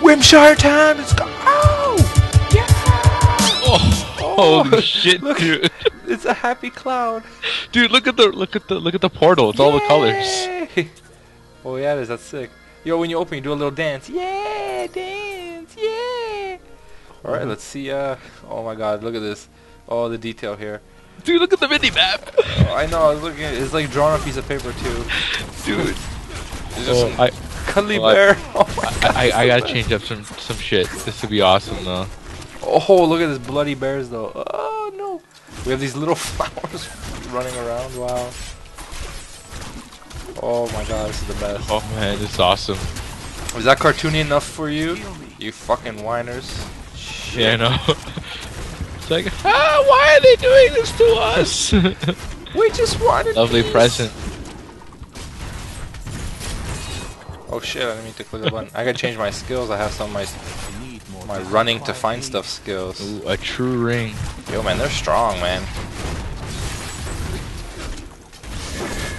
Whimsyshire time! It's gone! Oh! Yeah! Oh, holy shit, look, dude! It's a happy cloud. Dude, look at the portal. It's Yay! All the colors. Oh yeah, it is. That's sick. Yo, when you open, you do a little dance. Yeah, dance. Yeah. All right, let's see. Oh my God, look at this. All the detail here. Dude, look at the mini map. Oh, I know. I was looking. It's like drawn on a piece of paper too. Dude. Cuddly bear. Oh my God. I gotta change up some shit. This would be awesome though. Oh, look at this bloody bears though. Oh no. We have these little flowers running around. Wow. Oh my God, this is the best. Oh man, it's awesome. Was that cartoony enough for you? You fucking whiners. Shit. Yeah, I know. It's like, ah, why are they doing this to us? We just wanted lovely this. Present. Oh shit, I didn't mean to click the button. I gotta change my skills. I have some of my running to find stuff skills. Ooh, a true ring. Yo man, they're strong, man.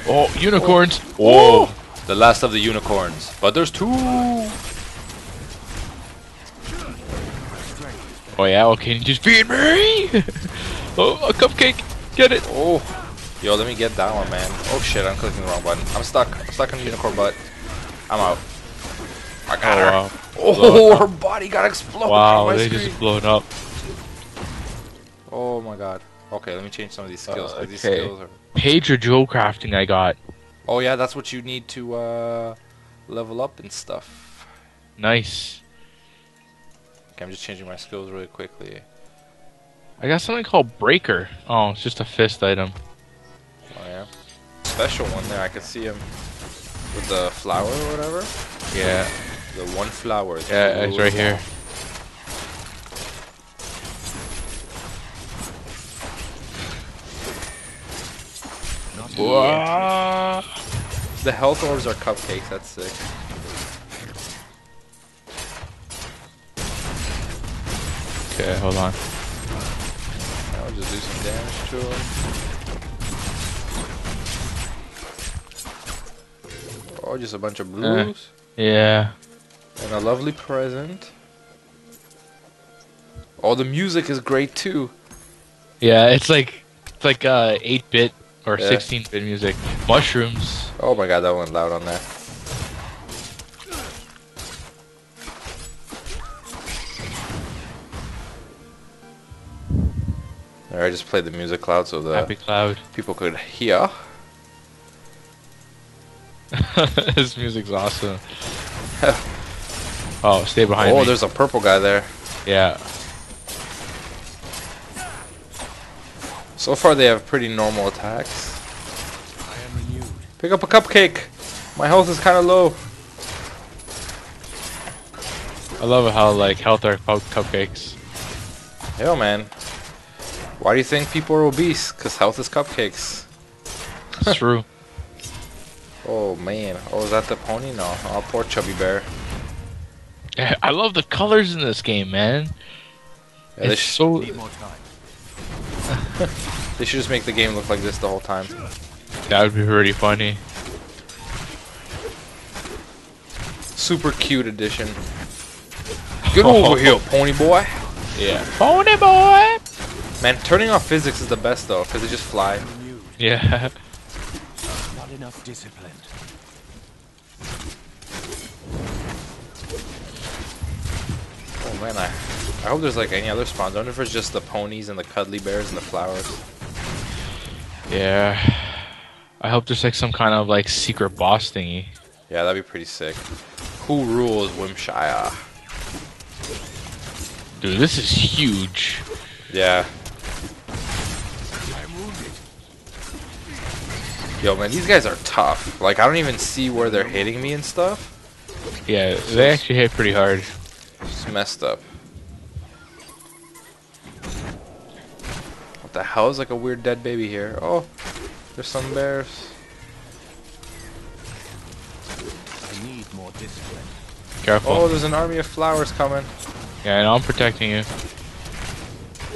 Oh, unicorns! Oh. Whoa! The last of the unicorns. But there's two! Oh yeah, okay, you just beat me! Oh, a cupcake! Get it! Oh! Yo, let me get that one, man. Oh shit, I'm clicking the wrong button. I'm stuck. I'm stuck on the unicorn butt. I'm out. I got her! Wow. Oh, her body got exploded! Wow, they screen. Just blown up. Oh my God. Okay, let me change some of these skills. Okay. These skills are... Page or jewel crafting I got. Oh yeah, that's what you need to level up and stuff. Nice. Okay, I'm just changing my skills really quickly. I got something called breaker. Oh, it's just a fist item. Oh yeah. Special one there, I could see him with the flower or whatever. Yeah. The one flower. Yeah, it's right here. Wow. The health orbs are cupcakes, that's sick. Okay, hold on. I'll just do some damage to him. Oh, just a bunch of blues. Yeah. And a lovely present. Oh, the music is great too. Yeah, it's like 8-bit. Or 16-bit music. Mushrooms. Oh my God, that went loud on that. Alright, I just played the music loud so the happy cloud people could hear. This music's awesome. Oh, stay behind me. Oh, there's a purple guy there. Yeah. So far they have pretty normal attacks. I am renewed. Pick up a cupcake! My health is kinda low. I love how like health are cupcakes. Yo man. Why do you think people are obese? Cause health is cupcakes. That's true. Oh man. Oh, is that the pony? No. Oh, poor chubby bear. I love the colors in this game, man. Yeah, it's so... They should just make the game look like this the whole time. That would be pretty funny. Super cute edition. Get over here, pony boy. Yeah. Pony boy! Man, turning off physics is the best though, because they just fly. Yeah. Not enough discipline. Oh man, I hope there's like any other spawns. I wonder if it's just the ponies and the cuddly bears and the flowers. Yeah. I hope there's like some kind of like secret boss thingy. Yeah, that'd be pretty sick. Who rules Whimsyshire? Dude, this is huge. Yeah. Yo man, these guys are tough. Like I don't even see where they're hitting me and stuff. Yeah, they actually hit pretty hard. It's messed up. What the hell is like a weird dead baby here? Oh, there's some bears. I need more discipline. Careful. Oh, there's an army of flowers coming. Yeah, and I'm protecting you.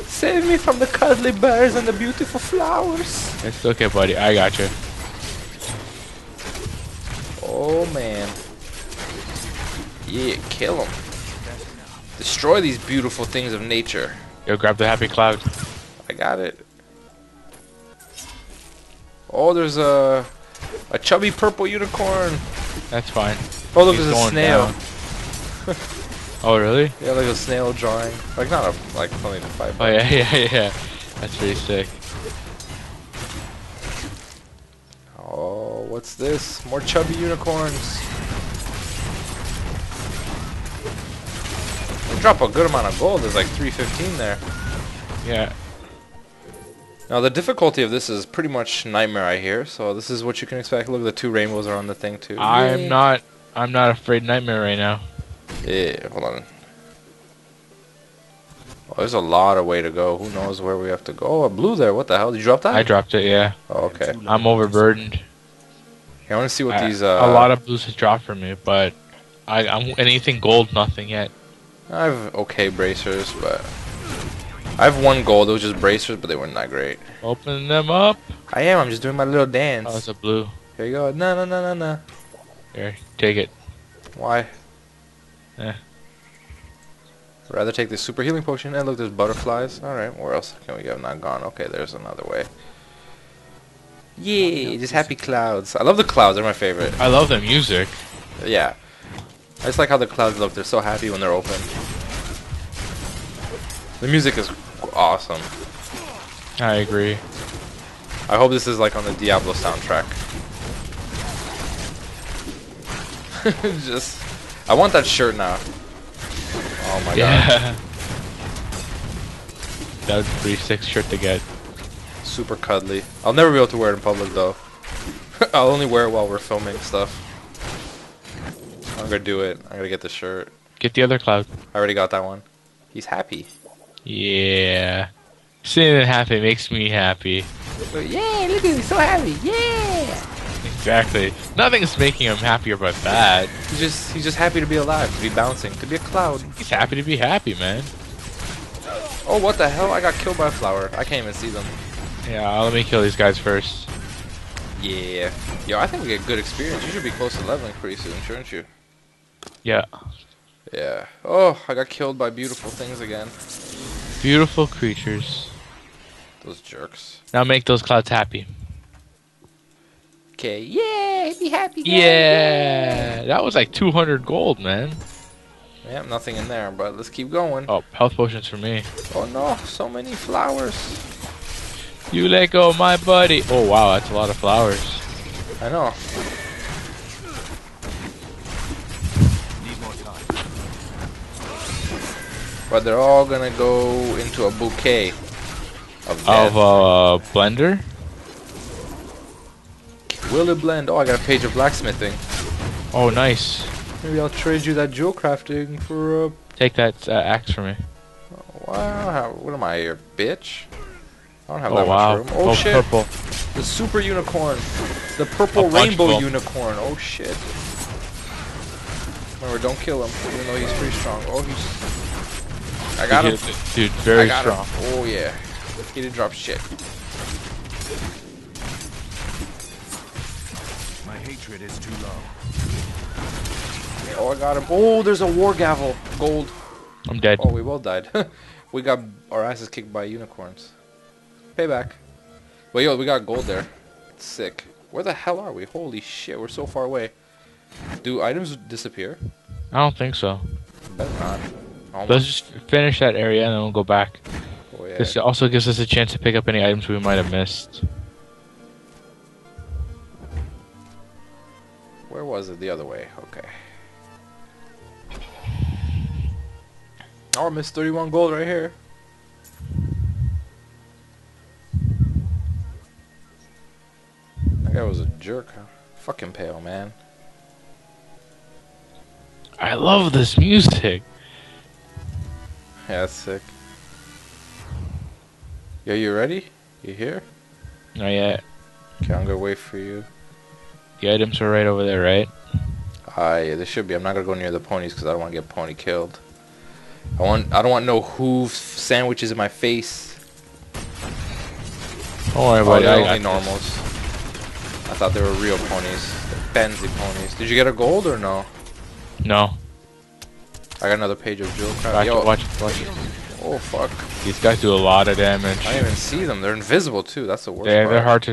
Save me from the cuddly bears and the beautiful flowers. It's okay, buddy. I got you. Oh man. Yeah, kill them. Destroy these beautiful things of nature. Yo, grab the happy cloud. I got it. Oh, there's a chubby purple unicorn. That's fine. Oh, look, there's a snail. Oh, really? Yeah, like a snail drawing. Like, not a, like, something to fight by. Oh, yeah. That's pretty sick. Oh, what's this? More chubby unicorns. They drop a good amount of gold. There's like 315 there. Yeah. Now, the difficulty of this is pretty much nightmare, I hear. So this is what you can expect. Look, the two rainbows are on the thing, too. I'm not afraid of nightmare right now. Yeah, hold on. Oh, there's a lot of way to go. Who knows where we have to go? Oh, a blue there. What the hell? Did you drop that? I dropped it, yeah. Oh, okay. I'm overburdened. Yeah, I want to see what these... a lot of blues have dropped for me, but I'm anything gold, nothing yet. I have okay bracers, but... I have one gold. It was just bracers, but they were not great. Open them up. I am. I'm just doing my little dance. Oh, it's a blue. Here you go. No, no, no, no, no. Here, take it. Why? Eh. I'd rather take this super healing potion. And look, there's butterflies. Alright, where else can we go? I'm not gone. Okay, there's another way. Yeah, just happy clouds. I love the clouds. They're my favorite. I love the music. Yeah. I just like how the clouds look. They're so happy when they're open. The music is awesome. I agree. I hope this is like on the Diablo soundtrack. Just... I want that shirt now. Oh my god. That would be a pretty sick shirt to get. Super cuddly. I'll never be able to wear it in public though. I'll only wear it while we're filming stuff. I'm gonna do it. I'm gonna get the shirt. Get the other cloud. I already got that one. He's happy. Yeah. Seeing it happy makes me happy. Yeah, look at me, so happy. Yeah. Exactly. Nothing's making him happier but that. He's just happy to be alive, to be bouncing, to be a cloud. He's happy to be happy, man. Oh, what the hell? I got killed by a flower. I can't even see them. Yeah, let me kill these guys first. Yeah. Yo, I think we get good experience. You should be close to leveling pretty soon, shouldn't you? Yeah. Yeah. Oh, I got killed by beautiful things again. Beautiful creatures. Those jerks. Now make those clouds happy. Okay, yay! Be happy, guys. Yeah! That was like 200 gold, man. Yeah, nothing in there, but let's keep going. Oh, health potions for me. Oh no, so many flowers. You let go, my buddy. Oh wow, that's a lot of flowers. I know. Need more time. But they're all gonna go into a bouquet of blender? Will it blend? Oh, I got a page of blacksmithing. Oh, nice. Maybe I'll trade you that jewel crafting for a... Take that axe for me. Oh, wow. What am I here, bitch? I don't have that much room. Oh, shit. Purple. The super unicorn. The purple rainbow unicorn. Oh, shit. Remember, don't kill him, even though he's pretty strong. Oh, he's... I got him. Dude, very strong. Him. Oh, yeah. He didn't drop shit. Hatred is too low. Oh, I got him. Oh, there's a war gavel. Gold. I'm dead. Oh, we both died. We got our asses kicked by unicorns. Payback. Well, yo, we got gold there. It's sick. Where the hell are we? Holy shit, we're so far away. Do items disappear? I don't think so. Better not. Almost. Let's just finish that area and then we'll go back. Oh, yeah. This also gives us a chance to pick up any items we might have missed. Where was it? The other way. Okay. Oh, I missed 31 gold right here. That guy was a jerk, huh? Fucking pale, man. I love this music. Yeah, that's sick. Yo, you ready? You here? Not yet. Okay, I'm gonna wait for you. The items are right over there, right? Yeah, they should be. I'm not gonna go near the ponies because I don't want to get pony killed. I don't want no hoof sandwiches in my face. Don't worry about it. They're only normals. I thought they were real ponies. They're pansy ponies. Did you get a gold or no? No. I got another page of jewel crap. Watch it. Oh fuck. These guys do a lot of damage. I don't even see them. They're invisible too. That's the worst part. Yeah, they're hard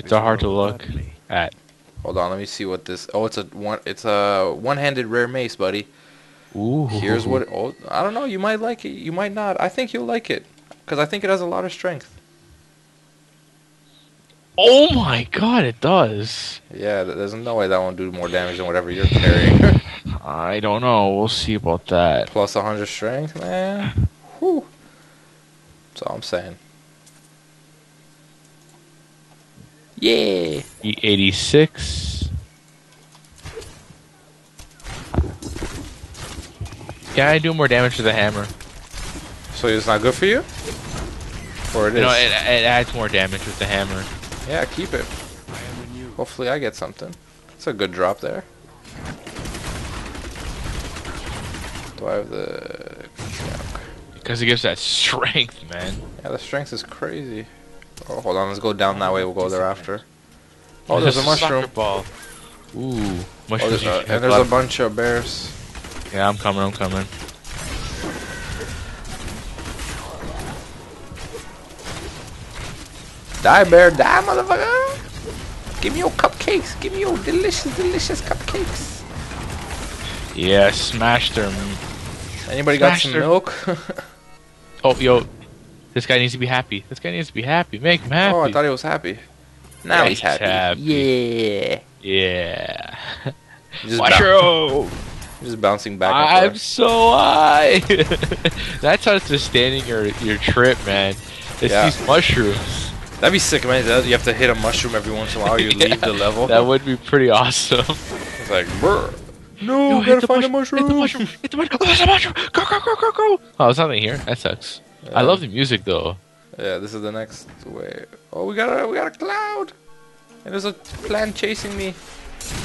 to look at. Hold on, let me see what this. Oh, it's a one-handed rare mace, buddy. Ooh. Here's what. Oh, I don't know. You might like it. You might not. I think you'll like it, because I think it has a lot of strength. Oh my god, it does. Yeah, there's no way that won't do more damage than whatever you're carrying. I don't know. We'll see about that. Plus 100 strength, man. Whew. That's all I'm saying. Yeah. E86. Yeah, I do more damage to the hammer. So it's not good for you? Or it is? No, it adds more damage with the hammer. Yeah, keep it. Hopefully I get something. It's a good drop there. Do I have the... Because it gives that strength, man. Yeah, the strength is crazy. Oh, hold on. Let's go down that way. We'll go there after. Oh, there's a mushroom ball. Ooh, mushrooms. Oh, and there's a bunch of bears. Yeah, I'm coming. Die, bear. Die, motherfucker. Give me your cupcakes. Give me your delicious, delicious cupcakes. Yeah, smash them. Anybody got some milk? Oh, yo. This guy needs to be happy. Make him happy. Oh, I thought he was happy. Now he's happy. Yeah. Watch just bouncing back. I'm so high. That's how it's sustaining your trip, man. It's these mushrooms. That'd be sick, man. You have to hit a mushroom every once in a while. You leave the level. That would be pretty awesome. It's like, brr. No, gotta find a mushroom. Hit the mushroom. Oh, there's a mushroom. Go. Oh, there's nothing here. That sucks. I love the music though. Yeah, this is the next wave. Oh, we got a cloud, and there's a plant chasing me.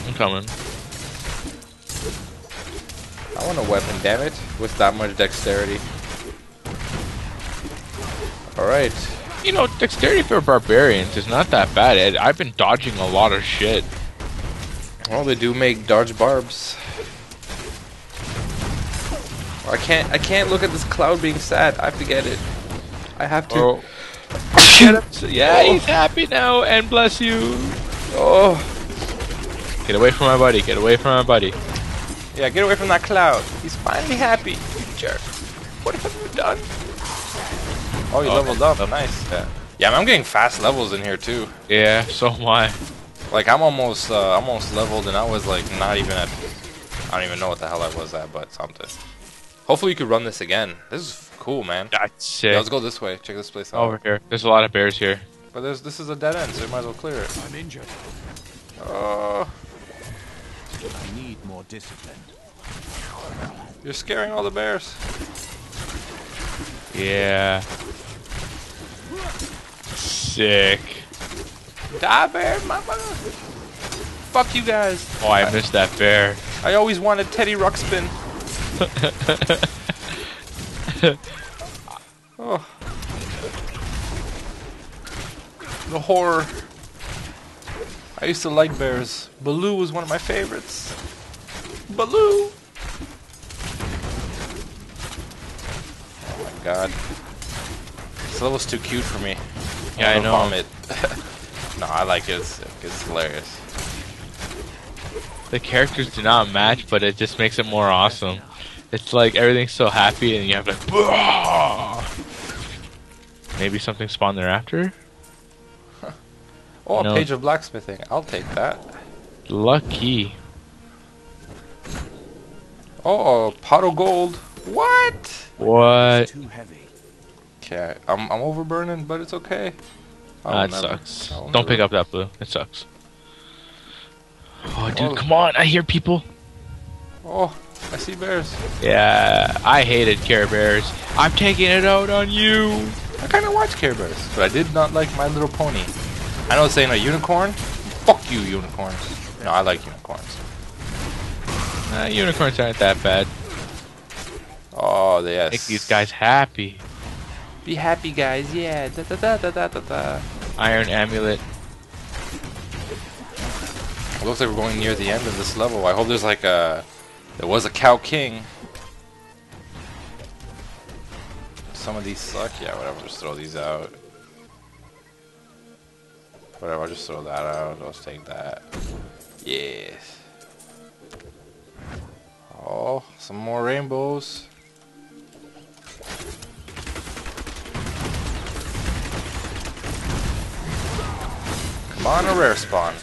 I'm coming. I want a weapon, damn it! With that much dexterity. All right. You know, dexterity for barbarians is not that bad. I've been dodging a lot of shit. Well, they do make dodge barbs. I can't look at this cloud being sad. I have to get it. I have to. Oh. Get him. Yeah, he's happy now, and bless you. Oh. Get away from my buddy. Yeah, get away from that cloud. He's finally happy. You jerk. What have you done? Oh, you leveled up. Oh, nice. Yeah, I'm getting fast levels in here too. Yeah, so am I. Like I'm almost leveled, and I was like not even at. I don't even know what the hell I was at, but something. Hopefully you could run this again. This is cool, man. That's sick. Yeah, let's go this way. Check this place out. Over here. There's a lot of bears here. But this is a dead end, so we might as well clear it. I'm injured. Oh. I need more discipline. You're scaring all the bears. Yeah. Sick. Die, bear, mama. Fuck you guys. Oh, I missed that bear. I always wanted Teddy Ruxpin. Oh. The horror. I used to like bears. Baloo was one of my favorites. Baloo! Oh my god. This level's too cute for me. Yeah, I know. Vomit. No, I like it. It's hilarious. The characters do not match, but it just makes it more awesome. It's like everything's so happy, and you have like, Bruh! Maybe something spawned thereafter. Huh. Oh, a page of blacksmithing. I'll take that. Lucky. Oh, a pot of gold. What? Too heavy. Okay, I'm overburning, but it's okay. That sucks. Don't pick up that blue. It sucks. Oh, dude, come on! I hear people. Oh. I see bears. Yeah, I hated Care Bears. I'm taking it out on you. I kind of watched Care Bears, but I did not like My Little Pony. I know it's saying a unicorn. Fuck you, unicorns. No, I like unicorns. Nah, unicorns aren't that bad. Oh, yes. Make these guys happy. Be happy, guys. Yeah. Da, da, da, da, da, da. Iron amulet. It looks like we're going near the end of this level. I hope there was a Cow King. some of these suck. Yeah, whatever, just throw these out. Whatever, I'll just throw that out. Let's take that. Yes. Oh, some more rainbows. Come on, a rare spawn.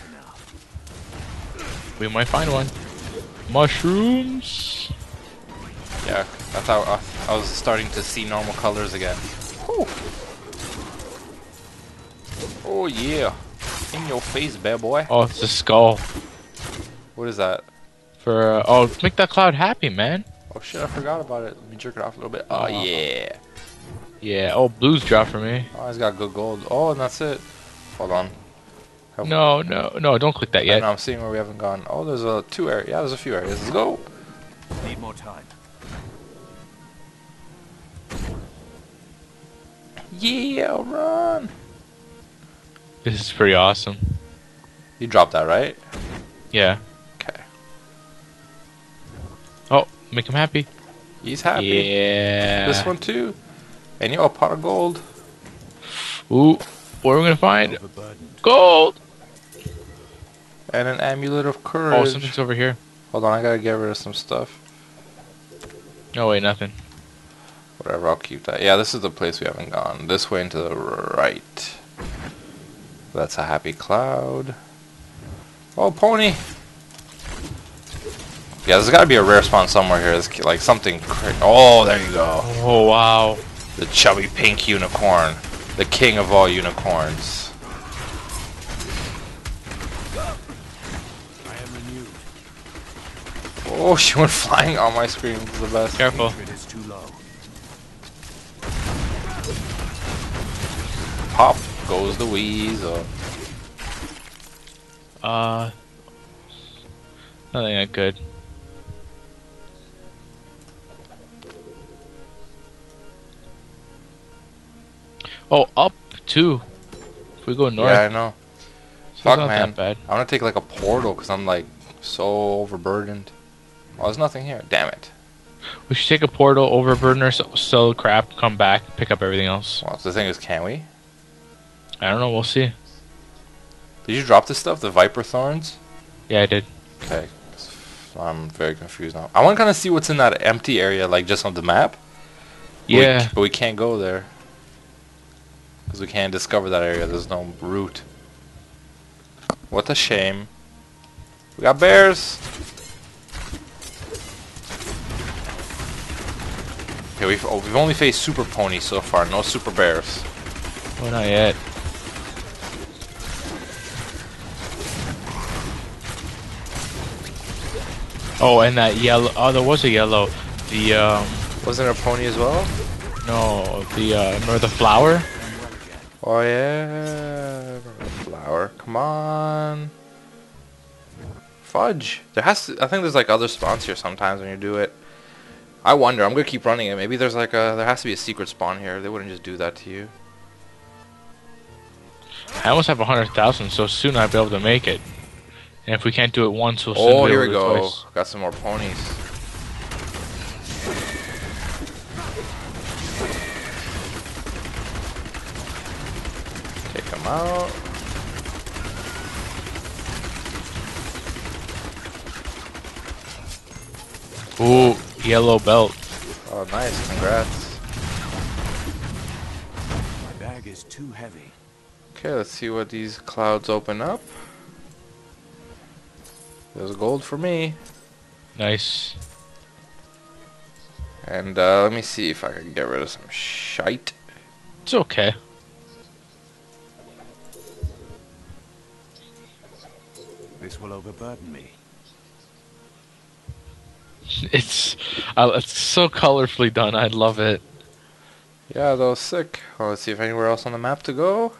We might find one. Mushrooms. Yeah, that's how I was starting to see normal colors again. Whew. Oh yeah. In your face, bad boy. Oh, it's a skull. What is that? For oh, make that cloud happy, man. Oh shit, I forgot about it. Let me jerk it off a little bit. Oh yeah. Yeah. Oh, blues dropped for me. Oh, he's got good gold. Oh, and that's it. Hold on. Have no, no, no! Don't click that yet. No, I'm seeing where we haven't gone. Oh, there's a two area. Yeah, there's a few areas. Let's go. Need more time. Yeah, run. This is pretty awesome. You dropped that, right? Yeah. Okay. Oh, make him happy. He's happy. Yeah. This one too. And you're a pot of gold. Ooh, what are we gonna find? Gold! And an amulet of courage. Oh, something's over here. Hold on, I gotta get rid of some stuff. No way, nothing. Whatever, I'll keep that. Yeah, this is the place we haven't gone. This way and to the right. That's a happy cloud. Oh, pony! Yeah, there's gotta be a rare spawn somewhere here. It's like something crazy. Oh, there you go. Oh, wow. The chubby pink unicorn. The king of all unicorns. Oh, she went flying on my screen. This is the best. Careful. Pop goes the weasel. Nothing that good. Oh, up too. If we go north. Yeah, I know. Fuck, man. I want to take like a portal because I'm like so overburdened. Oh, there's nothing here. Damn it. We should take a portal, overburden ourselves, sell crap, come back, pick up everything else. Well, the thing is, can we? I don't know. We'll see. Did you drop this stuff? The Viper Thorns? Yeah, I did. Okay. I'm very confused now. I want to kind of see what's in that empty area, like just on the map. Yeah. But we can't go there. Because we can't discover that area. There's no route. What a shame. We got bears! Okay, we've only faced super ponies so far, no super bears. Well, not yet. Oh, and that yellow. Oh, there was a yellow. The wasn't a pony as well? No, the remember the flower? Oh yeah, remember the flower. Come on. Fudge. There has to. I think there's like other spawns here sometimes when you do it. I wonder. I'm gonna keep running it. Maybe there's like a. There has to be a secret spawn here. They wouldn't just do that to you. I almost have 100,000, so soon I'll be able to make it. And if we can't do it once, we'll soon. Oh, here we go. Twice. Got some more ponies. Take them out. Ooh. Yellow belt. Oh, nice! Congrats. My bag is too heavy. Okay, let's see what these clouds open up. There's gold for me. Nice. And let me see if I can get rid of some shite. It's okay. This will overburden me. It's so colorfully done. I love it. Yeah, that was sick. Well, let's see if anywhere else on the map to go.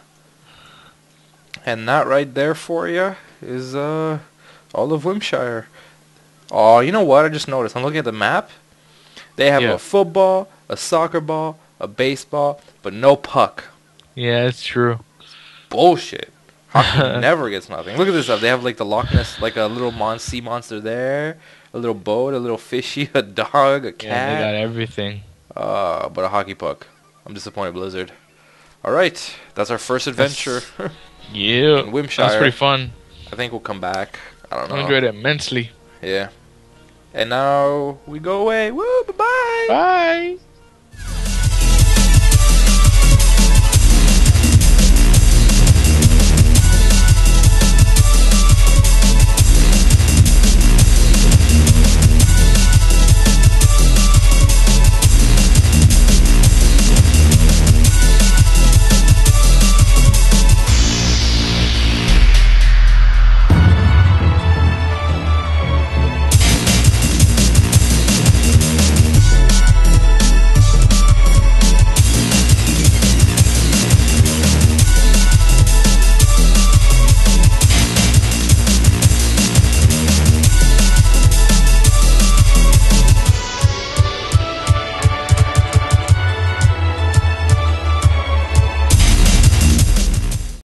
And that right there for you is all of Whimsyshire. Oh, you know what? I just noticed. I'm looking at the map. They have a football, a soccer ball, a baseball, but no puck. Yeah, it's true. Bullshit. Hockey never gets nothing. Look at this stuff. They have like the Loch Ness, like a little sea monster there. A little boat, a little fishy, a dog, a cat. Yeah, they got everything. But a hockey puck. I'm disappointed, Blizzard. Alright, that's our first adventure. Yeah, in Whimsyshire. That's pretty fun. I think we'll come back. I don't know. I enjoyed it immensely. Yeah. And now we go away. Woo, bye-bye. Bye.